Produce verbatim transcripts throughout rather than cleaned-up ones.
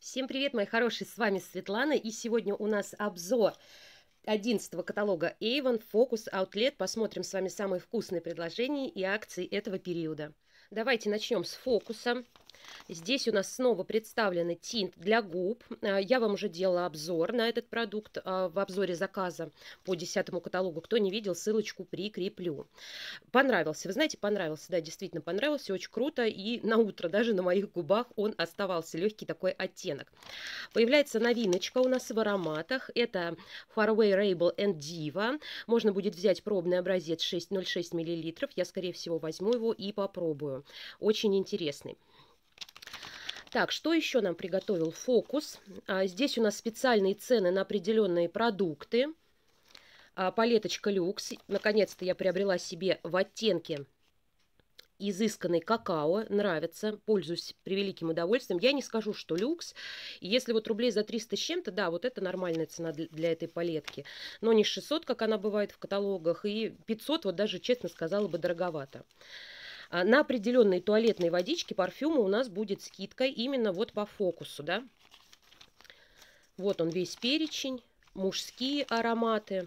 Всем привет, мои хорошие, с вами Светлана, и сегодня у нас обзор одиннадцатого каталога Avon, Focus, Outlet. Посмотрим с вами самые вкусные предложения и акции этого периода. Давайте начнем с фокуса. Здесь у нас снова представлены тинт для губ. Я вам уже делала обзор на этот продукт в обзоре заказа по десятому каталогу. Кто не видел, ссылочку прикреплю. Понравился. Вы знаете, понравился. Да, действительно понравился. Очень круто. И на утро даже на моих губах он оставался. Легкий такой оттенок. Появляется новиночка у нас в ароматах. Это Far Away Rebel and Diva. Можно будет взять пробный образец шесть ноль шесть миллилитров. Я, скорее всего, возьму его и попробую. Очень интересный. Так, что еще нам приготовил фокус? А, здесь у нас специальные цены на определенные продукты. А, палеточка люкс. Наконец-то я приобрела себе в оттенке изысканный какао. Нравится. Пользуюсь превеликим удовольствием. Я не скажу, что люкс. Если вот рублей за триста с чем-то, да, вот это нормальная цена для, для этой палетки. Но не шестьсот, как она бывает в каталогах. И пятьсот, вот даже, честно сказала бы, дороговато. На определенные туалетные водички, парфюмы у нас будет скидка именно вот по фокусу, да. Вот он весь перечень, мужские ароматы.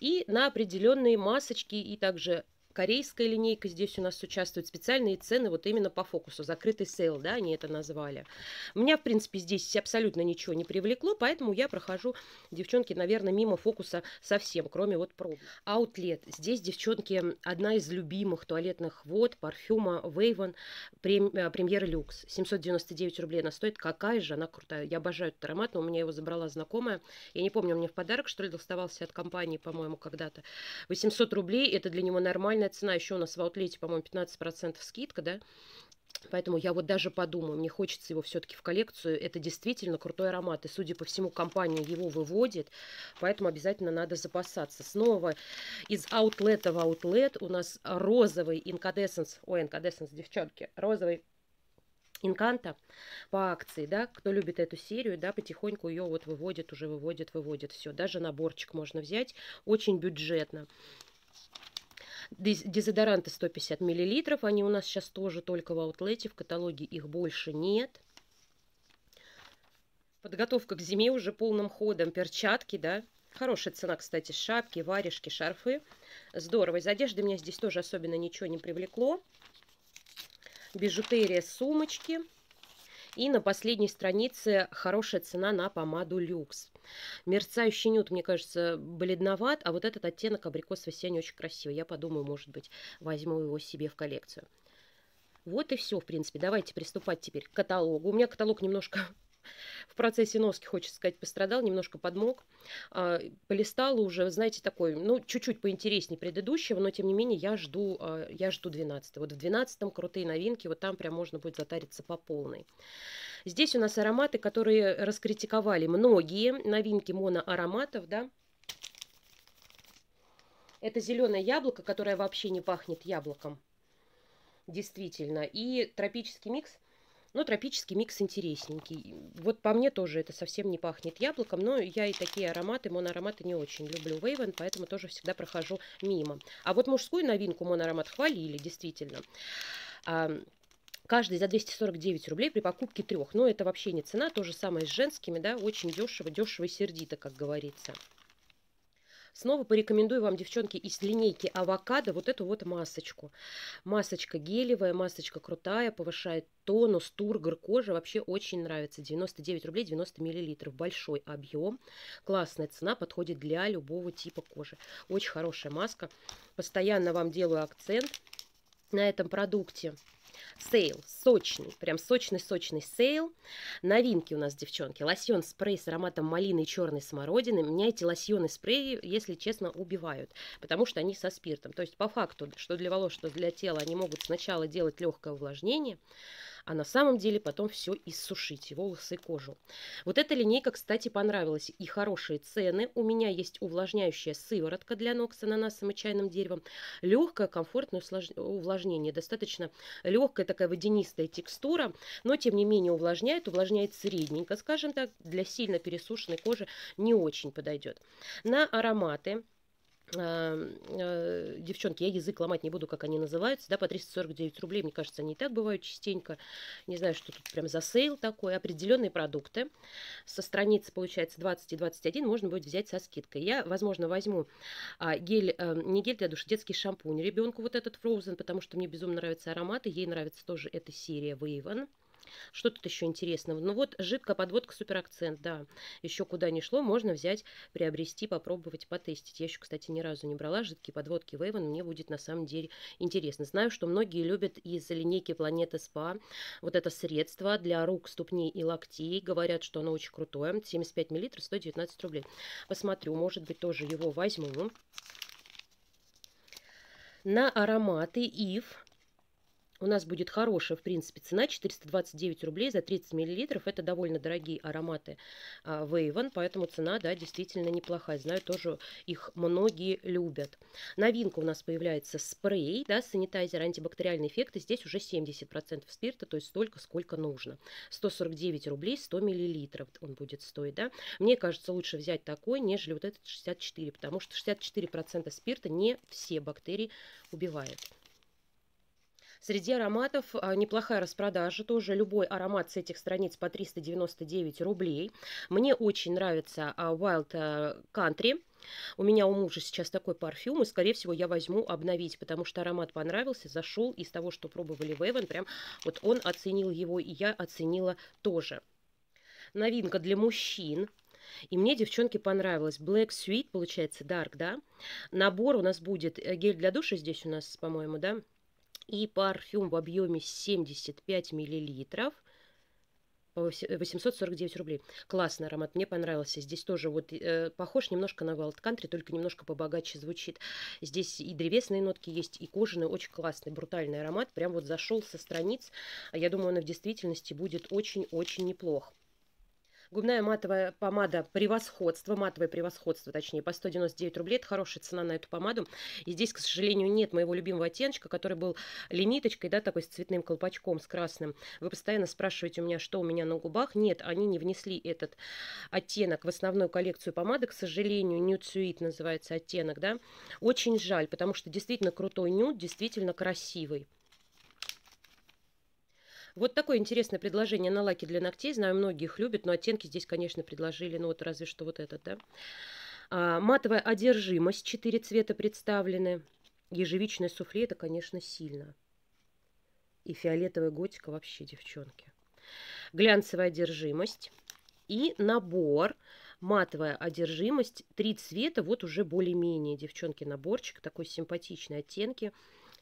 И на определенные масочки, и также корейская линейка здесь у нас участвует. Специальные цены вот именно по фокусу, закрытый сейл, да, они это назвали. Меня, в принципе, здесь абсолютно ничего не привлекло, поэтому я прохожу, девчонки, наверное, мимо фокуса совсем, кроме вот проб. Outlet. Здесь, девчонки, одна из любимых туалетных вод, парфюма Wayvon, Premiere Lux. семьсот девяносто девять рублей она стоит. Какая же она крутая. Я обожаю этот аромат, но у меня его забрала знакомая. Я не помню, он мне в подарок, что ли, доставался от компании, по-моему, когда-то. восемьсот рублей, это для него нормально. Цена еще у нас в аутлете, по-моему, пятнадцать процентов скидка, да, поэтому я вот даже подумаю, мне хочется его все-таки в коллекцию, это действительно крутой аромат, и, судя по всему, компания его выводит, поэтому обязательно надо запасаться. Снова из аутлета в аутлет у нас розовый Incandessence, ой, Incandessence, девчонки, розовый Инканто по акции, да, кто любит эту серию, да, потихоньку ее вот выводит, уже выводит, выводит, все, даже наборчик можно взять, очень бюджетно. Дезодоранты сто пятьдесят миллилитров, они у нас сейчас тоже только в аутлете, в каталоге их больше нет. Подготовка к зиме уже полным ходом, перчатки, да. Хорошая цена, кстати, шапки, варежки, шарфы. Здорово, из одежды меня здесь тоже особенно ничего не привлекло. Бижутерия, сумочки. И на последней странице хорошая цена на помаду люкс. Мерцающий нюд, мне кажется, бледноват, а вот этот оттенок абрикосовый синий очень красивый. Я подумаю, может быть, возьму его себе в коллекцию. Вот и все, в принципе. Давайте приступать теперь к каталогу. У меня каталог немножко в процессе носки, хочется сказать, пострадал, немножко подмок. А, полистала уже, знаете, такой, ну, чуть-чуть поинтереснее предыдущего, но, тем не менее, я жду, а, я жду двенадцатого. Вот в двенадцатом крутые новинки, вот там прям можно будет затариться по полной. Здесь у нас ароматы, которые раскритиковали многие новинки моноароматов, да. Это зеленое яблоко, которое вообще не пахнет яблоком, действительно, и тропический микс. Но тропический микс интересненький. Вот по мне тоже это совсем не пахнет яблоком, но я и такие ароматы, моноароматы не очень люблю. Wayvon, поэтому тоже всегда прохожу мимо. А вот мужскую новинку моноаромат хвалили, действительно. А, каждый за двести сорок девять рублей при покупке трех. Но это вообще не цена, то же самое с женскими, да, очень дешево, дешево и сердито, как говорится. Снова порекомендую вам, девчонки, из линейки авокадо вот эту вот масочку. Масочка гелевая, масочка крутая, повышает тонус, тургор кожи. Вообще очень нравится. девяносто девять рублей девяносто миллилитров. Большой объем. Классная цена, подходит для любого типа кожи. Очень хорошая маска. Постоянно вам делаю акцент на этом продукте. Сейл, сочный, прям сочный-сочный сейл. Новинки у нас, девчонки. Лосьон-спрей с ароматом малины и черной смородины. Меня эти лосьоны-спреи, если честно, убивают, потому что они со спиртом. То есть по факту, что для волос, что для тела, они могут сначала делать легкое увлажнение, а на самом деле потом все иссушить, и волосы, и кожу. Вот эта линейка, кстати, понравилась, и хорошие цены. У меня есть увлажняющая сыворотка для ног с ананасом и чайным деревом. Легкое, комфортное увлажнение, достаточно легкая такая водянистая текстура, но тем не менее увлажняет, увлажняет средненько, скажем так, для сильно пересушенной кожи не очень подойдет. На ароматы э, э, девчонки, я язык ломать не буду, как они называются, да, по триста сорок девять рублей, мне кажется, они и так бывают частенько, не знаю, что тут прям за сейл такой, определенные продукты, со страницы, получается, двадцать и двадцать один можно будет взять со скидкой. Я, возможно, возьму а, гель, э, не гель для душа, детский шампунь ребенку, вот этот Frozen, потому что мне безумно нравятся ароматы, ей нравится тоже эта серия Wayvon. Что тут еще интересного? Ну вот жидкая подводка супер акцент, да, еще куда ни шло, можно взять, приобрести, попробовать, потестить. Я еще, кстати, ни разу не брала жидкие подводки Wayvon, мне будет на самом деле интересно. Знаю, что многие любят из линейки Планета Спа вот это средство для рук, ступней и локтей, говорят, что оно очень крутое, семьдесят пять миллилитров, сто девятнадцать рублей. Посмотрю, может быть, тоже его возьму. На ароматы Ив у нас будет хорошая, в принципе, цена, четыреста двадцать девять рублей за тридцать миллилитров. Это довольно дорогие ароматы а, Wayvon, поэтому цена, да, действительно неплохая. Знаю, тоже их многие любят. Новинка у нас появляется спрей, да, санитайзер, антибактериальный эффект. И здесь уже семьдесят процентов спирта, то есть столько, сколько нужно. сто сорок девять рублей, сто миллилитров он будет стоить, да. Мне кажется, лучше взять такой, нежели вот этот шестьдесят четыре, потому что шестьдесят четыре процента спирта не все бактерии убивает. Среди ароматов а, неплохая распродажа, тоже любой аромат с этих страниц по триста девяносто девять рублей. Мне очень нравится а, Wild Country. У меня у мужа сейчас такой парфюм, и, скорее всего, я возьму обновить, потому что аромат понравился, зашел из того, что пробовали Wayvon, прям вот он оценил его, и я оценила тоже. Новинка для мужчин. И мне, девчонки, понравилось. Black Sweet, получается, Dark, да? Набор у нас будет, гель для душа здесь у нас, по-моему, да? И парфюм в объеме семьдесят пять миллилитров. восемьсот сорок девять рублей. Классный аромат, мне понравился. Здесь тоже вот э, похож немножко на Wild Country, только немножко побогаче звучит. Здесь и древесные нотки есть, и кожаные. Очень классный, брутальный аромат. Прям вот зашел со страниц. Я думаю, он в действительности будет очень-очень неплох. Губная матовая помада превосходство, матовое превосходство, точнее, по сто девяносто девять рублей. Это хорошая цена на эту помаду. И здесь, к сожалению, нет моего любимого оттеночка, который был лимиточкой, да, такой с цветным колпачком, с красным. Вы постоянно спрашиваете у меня, что у меня на губах. Нет, они не внесли этот оттенок в основную коллекцию помады. К сожалению, Nude Sweet называется оттенок, да. Очень жаль, потому что действительно крутой нюд, действительно красивый. Вот такое интересное предложение на лаки для ногтей. Знаю, многие их любят, но оттенки здесь, конечно, предложили. Ну вот разве что вот этот, да. А, матовая одержимость. Четыре цвета представлены. Ежевичное суфле, это, конечно, сильно. И фиолетовая готика вообще, девчонки. Глянцевая одержимость. И набор. Матовая одержимость. Три цвета, вот уже более-менее, девчонки, наборчик. Такой симпатичный, оттенки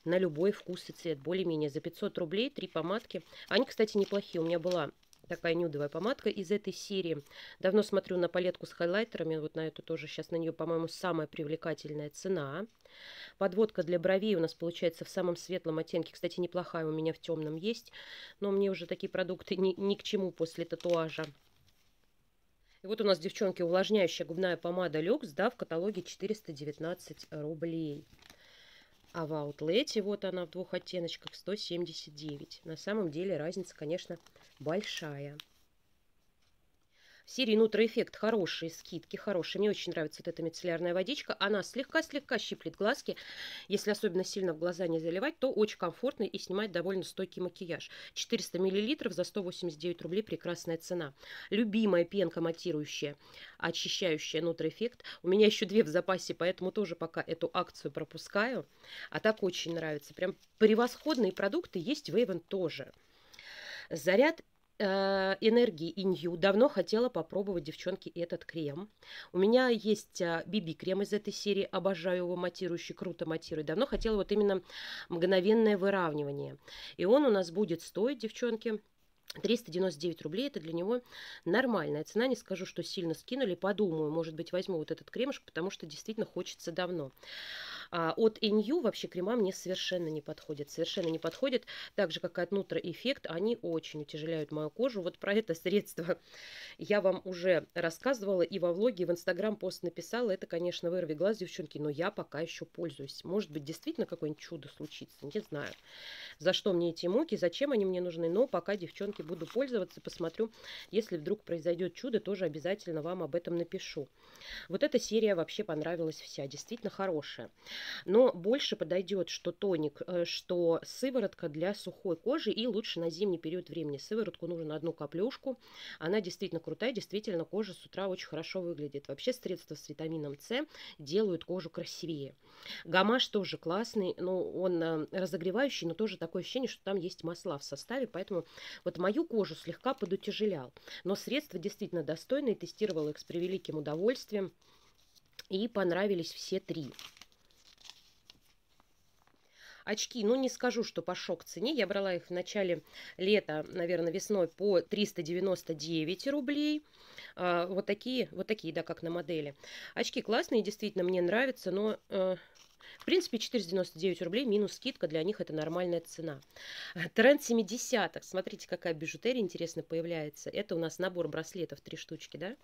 на любой вкус и цвет, более-менее, за пятьсот рублей, три помадки. Они, кстати, неплохие, у меня была такая нюдовая помадка из этой серии. Давно смотрю на палетку с хайлайтерами, вот на эту тоже, сейчас на нее, по-моему, самая привлекательная цена. Подводка для бровей у нас получается в самом светлом оттенке, кстати, неплохая, у меня в темном есть, но мне уже такие продукты ни, ни к чему после татуажа. И вот у нас, девчонки, увлажняющая губная помада Люкс, да, в каталоге четыреста девятнадцать рублей. А в аутлете вот она в двух оттеночках сто семьдесят девять. На самом деле разница, конечно, большая. В серии Nutra Effect хорошие скидки, хорошие. Мне очень нравится вот эта мицеллярная водичка. Она слегка-слегка щиплет глазки. Если особенно сильно в глаза не заливать, то очень комфортно и снимает довольно стойкий макияж. четыреста миллилитров за сто восемьдесят девять рублей. Прекрасная цена. Любимая пенка матирующая, очищающая Nutra Effect. У меня еще две в запасе, поэтому тоже пока эту акцию пропускаю. А так очень нравится. Прям превосходные продукты есть в Avon тоже. Заряд энергии Inyu. Давно хотела попробовать, девчонки, этот крем. У меня есть би би-крем из этой серии. Обожаю его, матирующий, круто матирует. Давно хотела вот именно мгновенное выравнивание. И он у нас будет стоить, девчонки, триста девяносто девять рублей. Это для него нормальная цена. Не скажу, что сильно скинули. Подумаю, может быть, возьму вот этот кремушек, потому что действительно хочется давно. А от Inyu вообще крема мне совершенно не подходит. Совершенно не подходит. Так же, как и от Nutra Effect, они очень утяжеляют мою кожу. Вот про это средство я вам уже рассказывала и во влоге, и в Инстаграм пост написала. Это, конечно, вырви глаз, девчонки, но я пока еще пользуюсь. Может быть, действительно какое-нибудь чудо случится, не знаю. За что мне эти муки, зачем они мне нужны, но пока, девчонки, буду пользоваться, посмотрю. Если вдруг произойдет чудо, тоже обязательно вам об этом напишу. Вот эта серия вообще понравилась вся, действительно хорошая. Но больше подойдет что тоник, что сыворотка для сухой кожи, и лучше на зимний период времени. Сыворотку нужно одну каплюшку, она действительно крутая, действительно кожа с утра очень хорошо выглядит. Вообще средства с витамином С делают кожу красивее. Гамаш тоже классный, но он разогревающий, но тоже такое ощущение, что там есть масла в составе, поэтому вот мою кожу слегка подутяжелял. Но средства действительно достойные, тестировала их с превеликим удовольствием, и понравились все три. Очки, ну не скажу, что по шок цене. Я брала их в начале лета, наверное, весной по триста девяносто девять рублей. А, вот такие, вот такие, да, как на модели. Очки классные, действительно, мне нравятся, но... Э... В принципе, четыреста девяносто девять рублей минус скидка, для них это нормальная цена. Тренд семидесятых. Смотрите, какая бижутерия интересно появляется. Это у нас набор браслетов, три штучки, да?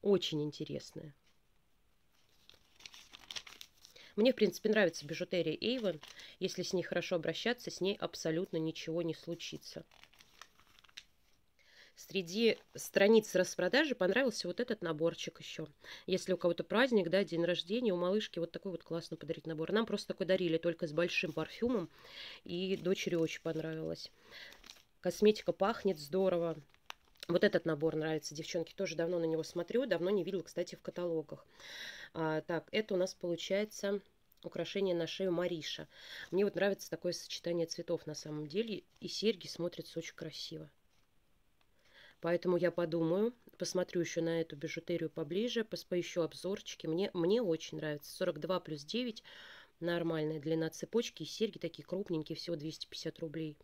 Очень интересная. Мне, в принципе, нравится бижутерия Avon. Если с ней хорошо обращаться, с ней абсолютно ничего не случится. Среди страниц распродажи понравился вот этот наборчик еще. Если у кого-то праздник, да, день рождения, у малышки вот такой вот классно подарить набор. Нам просто такой дарили, только с большим парфюмом, и дочери очень понравилось. Косметика пахнет здорово. Вот этот набор нравится, девчонки, тоже давно на него смотрю, давно не видела, кстати, в каталогах. А, так, это у нас получается... украшение на шею Мариша. Мне вот нравится такое сочетание цветов на самом деле, и серьги смотрятся очень красиво. Поэтому я подумаю, посмотрю еще на эту бижутерию поближе, поищу обзорчики. Мне, мне очень нравится. сорок два плюс девять. Нормальная длина цепочки. И серьги такие крупненькие, всего двести пятьдесят рублей.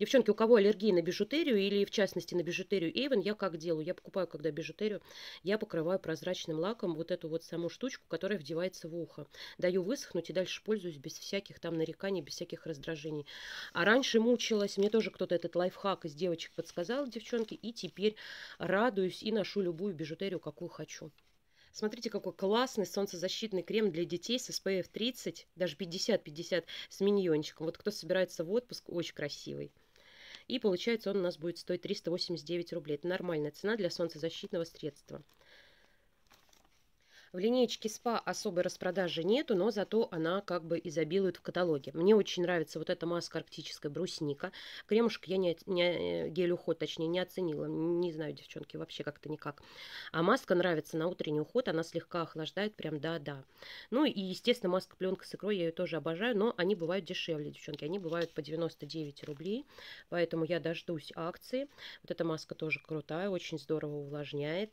Девчонки, у кого аллергия на бижутерию или, в частности, на бижутерию Avon, я как делаю? Я покупаю, когда бижутерию, я покрываю прозрачным лаком вот эту вот саму штучку, которая вдевается в ухо. Даю высохнуть и дальше пользуюсь без всяких там нареканий, без всяких раздражений. А раньше мучилась, мне тоже кто-то этот лайфхак из девочек подсказал, девчонки, и теперь радуюсь и ношу любую бижутерию, какую хочу. Смотрите, какой классный солнцезащитный крем для детей с эс пэ эф тридцать, даже пятьдесят пятьдесят с миньончиком. Вот кто собирается в отпуск, очень красивый. И получается, он у нас будет стоить триста восемьдесят девять рублей. Это нормальная цена для солнцезащитного средства. В линеечке СПА особой распродажи нету, но зато она как бы изобилует в каталоге. Мне очень нравится вот эта маска арктическая брусника. Кремушек я не, не гель-уход, точнее, не оценила. Не знаю, девчонки, вообще как-то никак. А маска нравится на утренний уход, она слегка охлаждает, прям да-да. Ну и, естественно, маска-пленка с икрой, я ее тоже обожаю, но они бывают дешевле, девчонки. Они бывают по девяносто девять рублей, поэтому я дождусь акции. Вот эта маска тоже крутая, очень здорово увлажняет.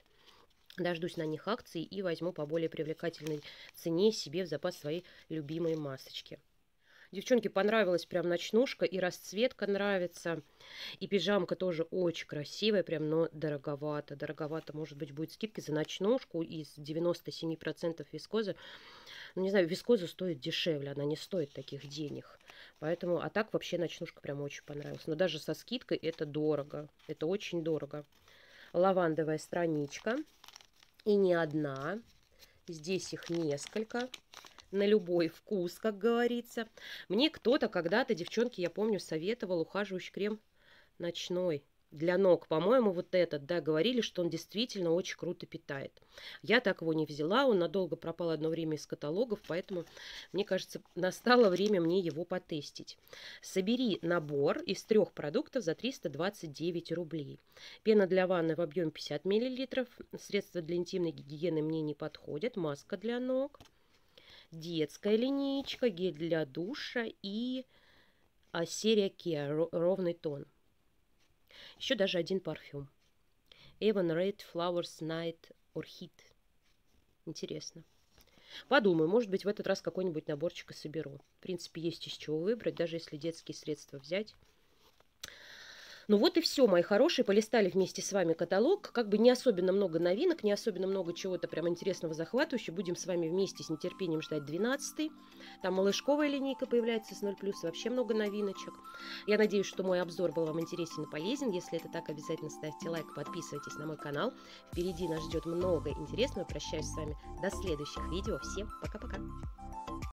Дождусь на них акций и возьму по более привлекательной цене себе в запас свои любимые масочки. Девчонки, понравилась прям ночнушка, и расцветка нравится, и пижамка тоже очень красивая, прям, но дороговато. Дороговато, может быть, будет скидки за ночнушку из девяноста семи процентов вискозы. Ну, не знаю, вискоза стоит дешевле, она не стоит таких денег. Поэтому, а так вообще ночнушка прям очень понравилась. Но даже со скидкой это дорого, это очень дорого. Лавандовая страничка. И не одна. Здесь их несколько. На любой вкус, как говорится. Мне кто-то когда-то, девчонки, я помню, советовал ухаживающий крем ночной. Для ног, по-моему, вот этот, да, говорили, что он действительно очень круто питает. Я так его не взяла, он надолго пропал одно время из каталогов, поэтому, мне кажется, настало время мне его потестить. Собери набор из трех продуктов за триста двадцать девять рублей. Пена для ванны в объеме пятьдесят миллилитров, средства для интимной гигиены мне не подходят, маска для ног, детская линейка, гель для душа и а, серия Care, ровный тон. Еще даже один парфюм. Evan Red Flowers Night Orchid. Интересно. Подумаю, может быть, в этот раз какой-нибудь наборчик и соберу. В принципе, есть из чего выбрать, даже если детские средства взять. Ну вот и все, мои хорошие, полистали вместе с вами каталог. Как бы не особенно много новинок, не особенно много чего-то прям интересного, захватывающего. Будем с вами вместе с нетерпением ждать двенадцатый. Там малышковая линейка появляется с ноль плюс, вообще много новиночек. Я надеюсь, что мой обзор был вам интересен и полезен. Если это так, обязательно ставьте лайк, подписывайтесь на мой канал. Впереди нас ждет много интересного. Прощаюсь с вами до следующих видео. Всем пока-пока!